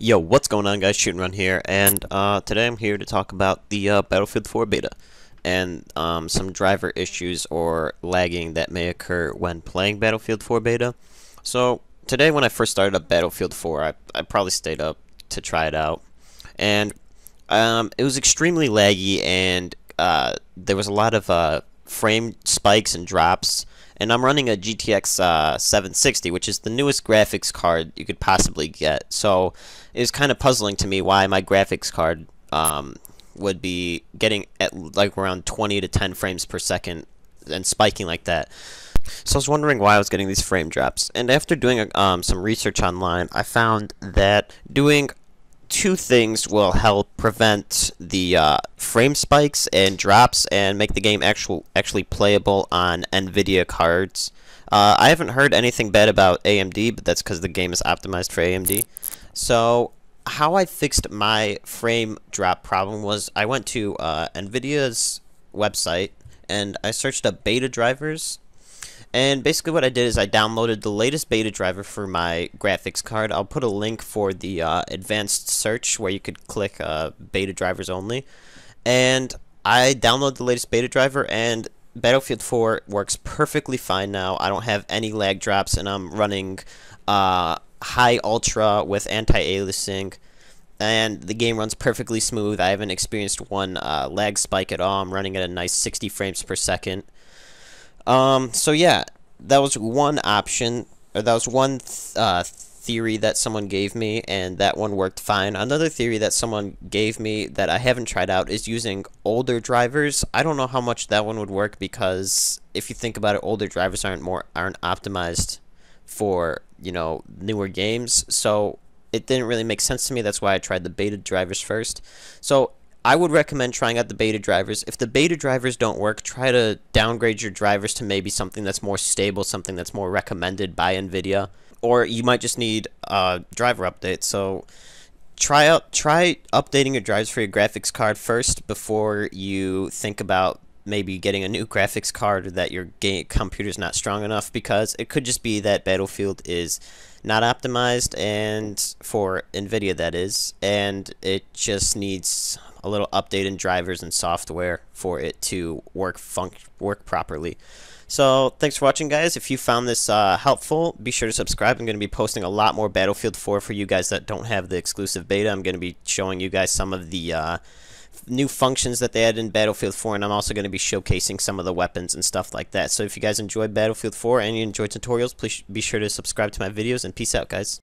Yo, what's going on, guys? Shootin Run here, and today I'm here to talk about the Battlefield 4 beta and some driver issues or lagging that may occur when playing Battlefield 4 beta. So today, when I first started up Battlefield 4, I probably stayed up to try it out, and it was extremely laggy, and there was a lot of frame spikes and drops. And I'm running a GTX 760, which is the newest graphics card you could possibly get. So it was kind of puzzling to me why my graphics card would be getting at like around 20 to 10 frames per second and spiking like that. So I was wondering why I was getting these frame drops. And after doing some research online, I found that doing two things will help prevent the frame spikes and drops and make the game actually playable on Nvidia cards. I haven't heard anything bad about AMD, but that's because the game is optimized for AMD. So how I fixed my frame drop problem was I went to Nvidia's website and I searched up beta drivers. And basically what I did is I downloaded the latest beta driver for my graphics card. I'll put a link for the advanced search where you could click beta drivers only. And I downloaded the latest beta driver, and Battlefield 4 works perfectly fine now. I don't have any lag drops, and I'm running high ultra with anti-aliasing. And the game runs perfectly smooth. I haven't experienced one lag spike at all. I'm running at a nice 60 frames per second. So yeah, that was one option, or that was one theory that someone gave me, and that one worked fine. Another theory that someone gave me that I haven't tried out is using older drivers. I don't know how much that one would work, because if you think about it, older drivers aren't optimized for, you know, newer games. So it didn't really make sense to me. That's why I tried the beta drivers first. So I would recommend trying out the beta drivers. If the beta drivers don't work, try to downgrade your drivers to maybe something that's more stable, something that's more recommended by Nvidia, or you might just need driver updates. So try updating your drivers for your graphics card first before you think about maybe getting a new graphics card, or that your game computer's not strong enough, because it could just be that Battlefield is not optimized, and for Nvidia that is, and it just needs a little update in drivers and software for it to work properly. So thanks for watching, guys. If you found this helpful, be sure to subscribe. I'm going to be posting a lot more Battlefield 4 for you guys that don't have the exclusive beta. I'm going to be showing you guys some of the new functions that they added in Battlefield 4, and I'm also going to be showcasing some of the weapons and stuff like that. So if you guys enjoyed Battlefield 4 and you enjoyed tutorials, please be sure to subscribe to my videos, and peace out, guys.